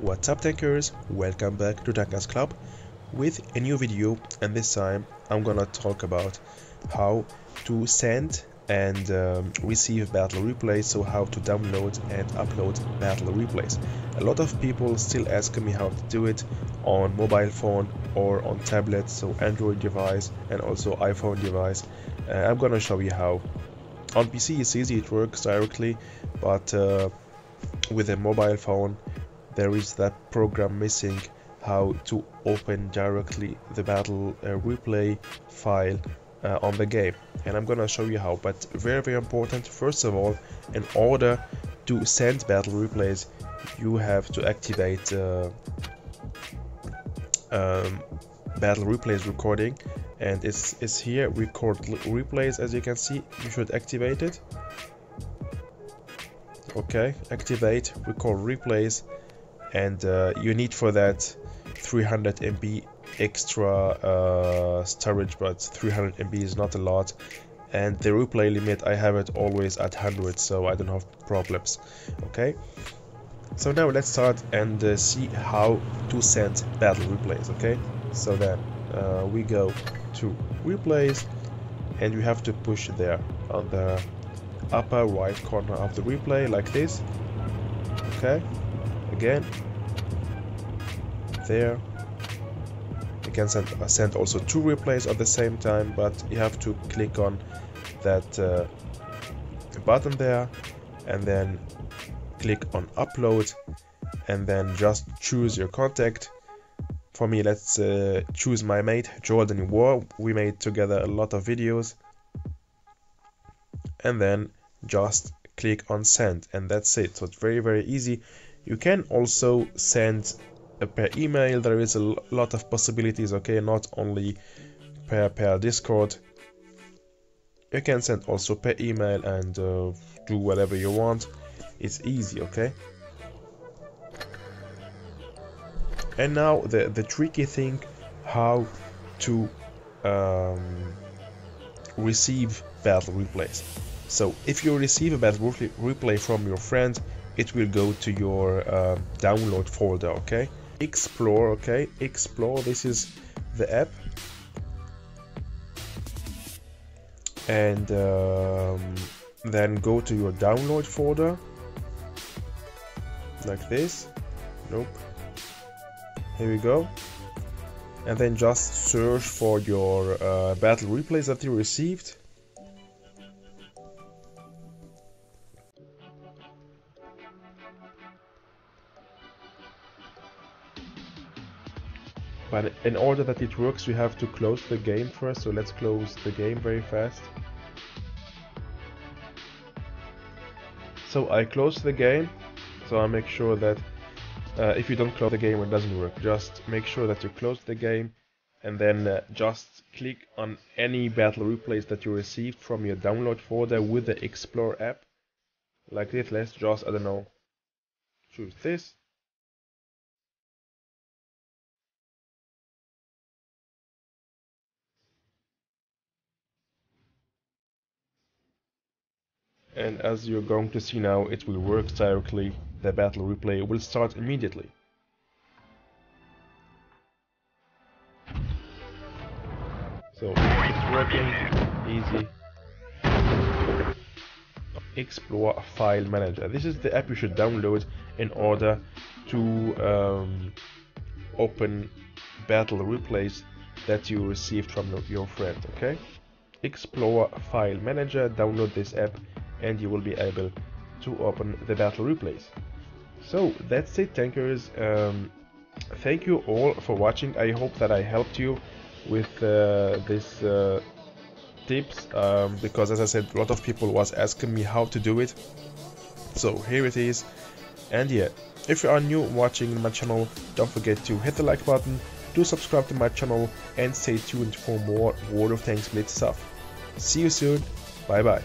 What's up Tankers, welcome back to Tankers Club with a new video, and this time I'm gonna talk about how to send and receive battle replays, so how to download and upload battle replays. A lot of people still ask me how to do it on mobile phone or on tablet, so Android device and also iPhone device. I'm gonna show you how. On PC it's easy, it works directly, but with a mobile phone there is that program missing, how to open directly the battle replay file on the game, and I'm gonna show you how. But very important, first of all, in order to send battle replays you have to activate battle replays recording, and it's here, record replays, as you can see. You should activate it. Okay, activate record replays, and you need for that 300 MB extra storage, but 300 MB is not a lot, and the replay limit I have it always at 100, so I don't have problems. Okay, so now let's start and see how to send battle replays. Okay, so then we go to replays, and you have to push there on the upper right corner of the replay like this. Okay, again there. You can send also two replays at the same time, but you have to click on that button there, and then click on upload, and then just choose your contact. For me, let's choose my mate Jordan War. We made together a lot of videos, and then just click on send, and that's it. So it's very easy. You can also send per email. There is a lot of possibilities, okay, not only per Discord. You can send also per email and do whatever you want. It's easy, okay. And now the tricky thing, how to receive battle replays. So if you receive a battle replay from your friend, it will go to your download folder, okay? Explore, okay? Explore, this is the app. And then go to your download folder. Like this. Nope. Here we go. And then just search for your battle replays that you received. But in order that it works, you have to close the game first, so let's close the game very fast. So I close the game, so I make sure that if you don't close the game it doesn't work. Just make sure that you close the game, and then just click on any battle replays that you received from your download folder with the Explore app. Like this, let's just, I don't know, choose this. And as you're going to see now, it will work directly. The battle replay will start immediately. So it's working, easy. Explore File Manager. This is the app you should download in order to open battle replays that you received from your friend. Okay? Explore File Manager. Download this app, and you will be able to open the battle replays. So that's it Tankers. Thank you all for watching. I hope that I helped you with this tips, because as I said, a lot of people was asking me how to do it, so here it is. And yeah, if you are new watching my channel, don't forget to hit the like button, do subscribe to my channel, and stay tuned for more World of Tanks Blitz stuff. See you soon, bye bye.